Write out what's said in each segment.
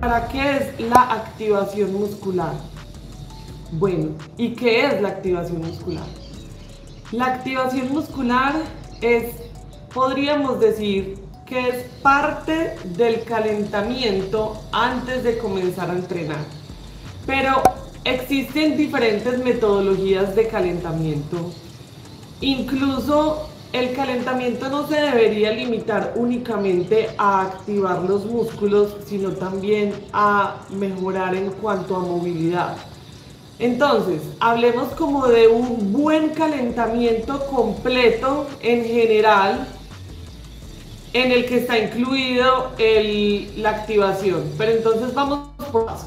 ¿Para qué es la activación muscular? Bueno, ¿y qué es la activación muscular? La activación muscular es, podríamos decir, que es parte del calentamiento antes de comenzar a entrenar. Pero existen diferentes metodologías de calentamiento. Incluso el calentamiento no se debería limitar únicamente a activar los músculos, sino también a mejorar en cuanto a movilidad. Entonces, hablemos como de un buen calentamiento completo en general, en el que está incluido la activación. Pero entonces vamos por pasos.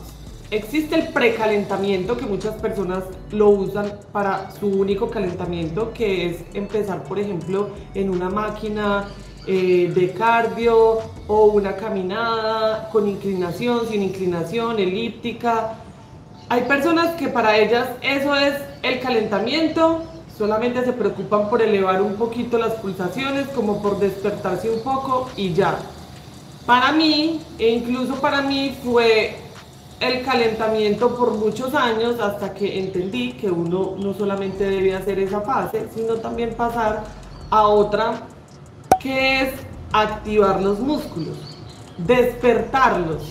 Existe el precalentamiento, que muchas personas lo usan para su único calentamiento, que es empezar, por ejemplo, en una máquina de cardio o una caminada con inclinación, sin inclinación, elíptica. Hay personas que para ellas eso es el calentamiento, solamente se preocupan por elevar un poquito las pulsaciones, como por despertarse un poco y ya. Para mí, e incluso para mí, fue el calentamiento por muchos años, hasta que entendí que uno no solamente debe hacer esa fase, sino también pasar a otra, que es activar los músculos, despertarlos.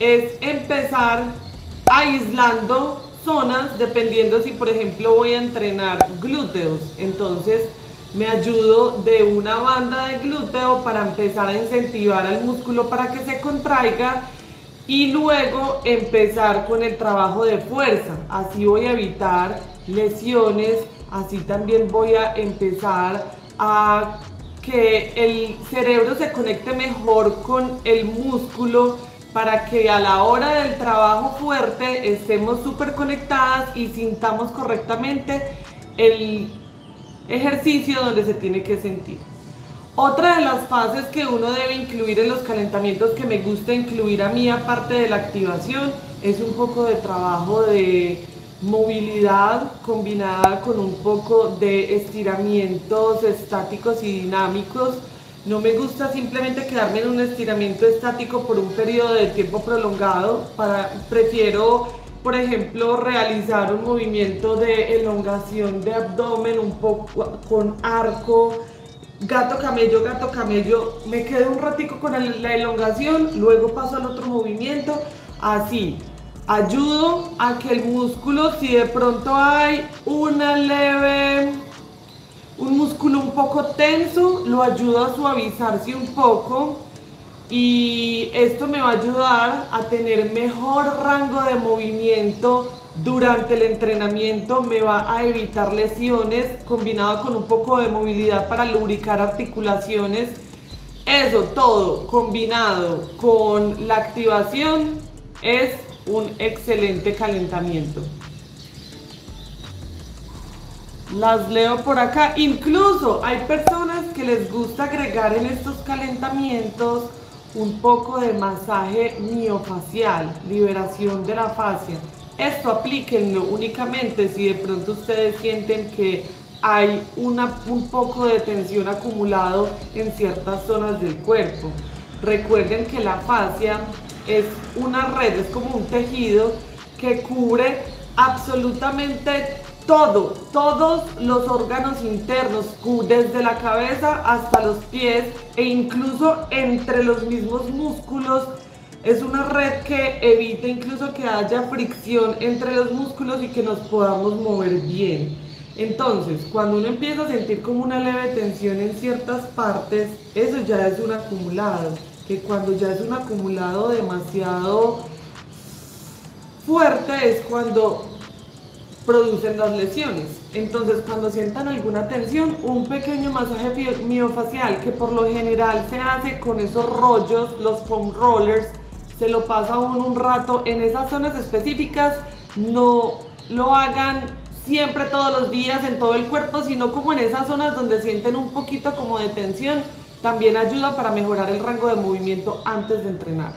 Es empezar aislando zonas, dependiendo si por ejemplo voy a entrenar glúteos, entonces me ayudo de una banda de glúteo para empezar a incentivar al músculo para que se contraiga, y luego empezar con el trabajo de fuerza. Así voy a evitar lesiones, así también voy a empezar a que el cerebro se conecte mejor con el músculo, para que a la hora del trabajo fuerte estemos súper conectadas y sintamos correctamente el ejercicio donde se tiene que sentir. Otra de las fases que uno debe incluir en los calentamientos, que me gusta incluir a mí aparte de la activación, es un poco de trabajo de movilidad combinada con un poco de estiramientos estáticos y dinámicos. No me gusta simplemente quedarme en un estiramiento estático por un periodo de tiempo prolongado. Prefiero, por ejemplo, realizar un movimiento de elongación de abdomen un poco con arco, gato camello, me quedo un ratico con la elongación, luego paso al otro movimiento, así. Ayudo a que el músculo, si de pronto hay un músculo un poco tenso, lo ayudo a suavizarse un poco, y esto me va a ayudar a tener mejor rango de movimiento durante el entrenamiento, me va a evitar lesiones, combinado con un poco de movilidad para lubricar articulaciones. Eso todo combinado con la activación es un excelente calentamiento. Las leo por acá. Incluso hay personas que les gusta agregar en estos calentamientos un poco de masaje miofacial, liberación de la fascia. Esto aplíquenlo únicamente si de pronto ustedes sienten que hay un poco de tensión acumulado en ciertas zonas del cuerpo. Recuerden que la fascia es una red, es como un tejido que cubre absolutamente todo, todos los órganos internos, desde la cabeza hasta los pies, e incluso entre los mismos músculos. Es una red que evita incluso que haya fricción entre los músculos y que nos podamos mover bien. Entonces, cuando uno empieza a sentir como una leve tensión en ciertas partes, eso ya es un acumulado, que cuando ya es un acumulado demasiado fuerte es cuando producen las lesiones. Entonces, cuando sientan alguna tensión, un pequeño masaje miofacial, que por lo general se hace con esos rollos, los foam rollers, se lo pasa uno un rato en esas zonas específicas. No lo hagan siempre todos los días en todo el cuerpo, sino como en esas zonas donde sienten un poquito como de tensión. También ayuda para mejorar el rango de movimiento antes de entrenar.